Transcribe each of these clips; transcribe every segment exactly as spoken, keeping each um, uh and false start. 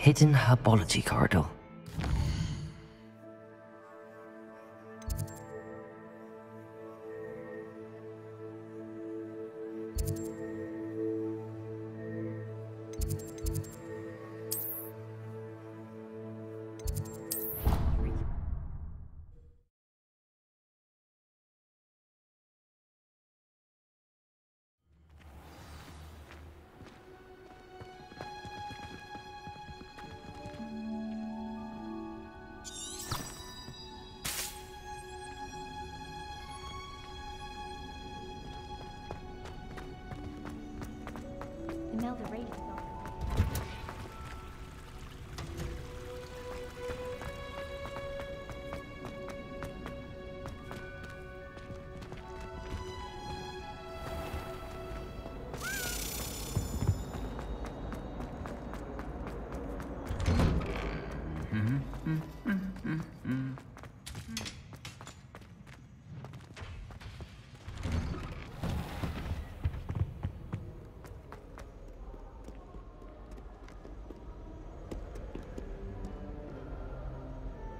Hidden Herbology Corridor.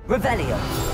Revelio.